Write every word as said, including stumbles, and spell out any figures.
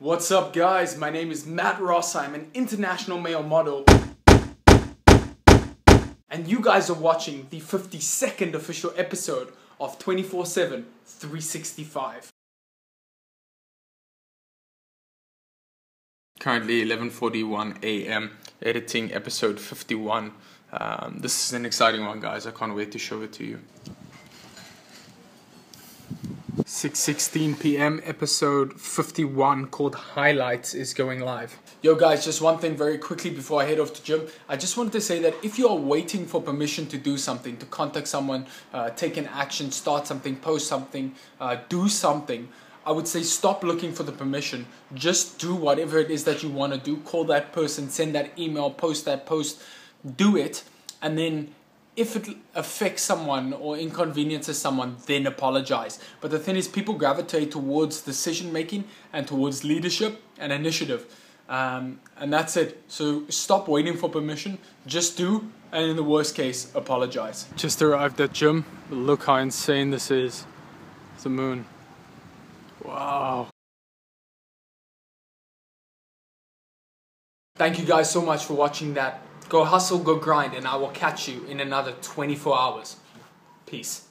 What's up guys, my name is Matt Ross, I'm an international male model and you guys are watching the fifty-second official episode of twenty-four seven three sixty-five. Currently eleven forty-one a m editing episode fifty-one. Um, this is an exciting one guys, I can't wait to show it to you. six sixteen p m episode fifty-one called Highlights is going live. Yo guys, just one thing very quickly before I head off to gym. I just wanted to say that if you are waiting for permission to do something, to contact someone, uh, take an action, start something, post something, uh, do something, I would say stop looking for the permission. Just do whatever it is that you want to do. Call that person, send that email, post that post, do it, and then if it affects someone or inconveniences someone, then apologize. But the thing is, people gravitate towards decision making and towards leadership and initiative. Um, and that's it. So stop waiting for permission. Just do, and in the worst case, apologize. Just arrived at gym. Look how insane this is. It's the moon. Wow. Thank you guys so much for watching that. Go hustle, go grind, and I will catch you in another twenty-four hours. Peace.